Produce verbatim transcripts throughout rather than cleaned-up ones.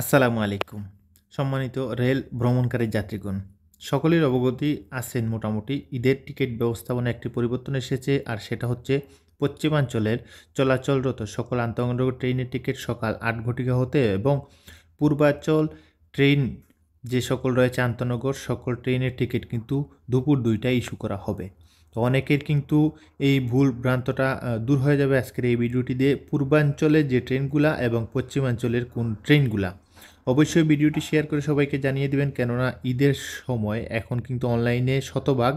আসসালামু আলাইকুম সম্মানিত রেল ভ্রমণকারী যাত্রীগণ, সকলের অবগতি আছেন মোটামুটি ঈদের টিকিট ব্যবস্থাপনা একটি পরিবর্তন এসেছে, আর সেটা হচ্ছে পশ্চিমাঞ্চলের চলাচলরত সকল আন্তঃনগর ট্রেনের টিকিট সকাল আট ঘটিকা হতে এবং পূর্বাঞ্চল ট্রেন যে সকল রয়েছে আন্তঃনগর সকল ট্রেনের টিকিট কিন্তু দুপুর দুইটায় ইস্যু করা হবে। তো অনেকের কিন্তু এই ভুল ভ্রান্তটা দূর হয়ে যাবে আজকের এই ভিডিওটি দিয়ে। পূর্বাঞ্চলের যে ট্রেনগুলা এবং পশ্চিমাঞ্চলের কোন ট্রেনগুলা অবশ্যই ভিডিওটি শেয়ার করে সবাইকে জানিয়ে দেবেন, কেননা ঈদের সময় এখন কিন্তু অনলাইনে শতভাগ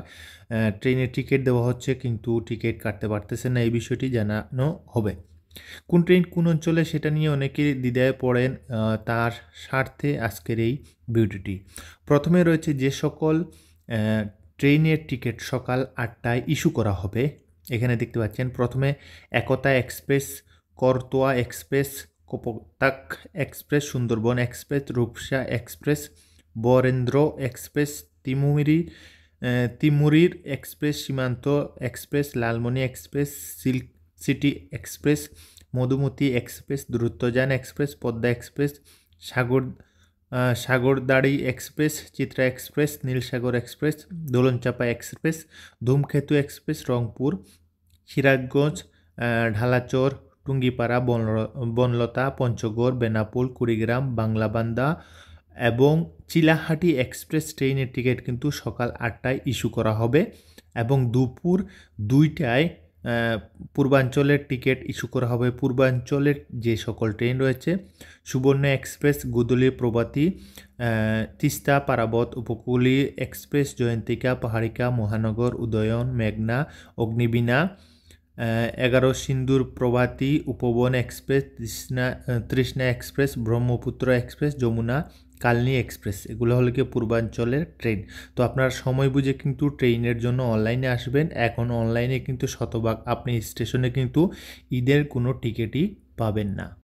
ট্রেনের টিকিট দেওয়া হচ্ছে কিন্তু টিকিট কাটতে পারতেছে না, এই বিষয়টি জানানো হবে। কোন ট্রেন কোন অঞ্চলে সেটা নিয়ে অনেকে দ্বিধায় পড়েন, তার স্বার্থে আজকের এই ভিডিওটি। প্রথমে রয়েছে যে সকল ট্রেনের টিকিট সকাল আটটায় ইস্যু করা হবে, এখানে দেখতে পাচ্ছেন প্রথমে Ekota express, Karatoya express, কোপতাক express, Sundarban express, Rupsha express, Barendra express, তিমুরি তিমুরির express, Simanta express, Lalmoni express, silk city express, Madhumati express, Drutojan express, Padma express, Sagar Sagardari express, Chitra express, Nilsagar express, Dolonchapa express, Dhumketu express, Rangpur, Sirajganj, Dhalarchar, Tungipara, Banalata, Panchagarh, Benapole, Kurigram, Bangla বান্দা এবং চিলাহাটি এক্সপ্রেস ট্রেনের টিকিট কিন্তু সকাল আটটায় ইস্যু করা হবে এবং দুপুর দুইটায় পূর্বাঞ্চলের টিকিট ইস্যু করা হবে। পূর্বাঞ্চলের যে সকল ট্রেন রয়েছে সুবর্ণ এক্সপ্রেস, গুদুলে প্রবাতি, তিস্তা, পারাবত, উপকূলি এক্সপ্রেস, জয়ন্তিকা, পাহারিকা, মহানগর, উদয়ন, মেঘনা, অগ্নিবিনা, এগারো সিন্দুর প্রভাতি, উপবন এক্সপ্রেস, তৃষ্ণা তৃষ্ণা express, Brahmaputra express, Jamuna, Kalni express, এগুলো হলো কি পূর্বাঞ্চলের ট্রেন। তো আপনার সময় বুঝে কিন্তু ট্রেনের জন্য অনলাইনে আসবেন। এখন অনলাইনে কিন্তু শতভাগ আপনি স্টেশনে কিন্তু ঈদের কোনো টিকিটই পাবেন না।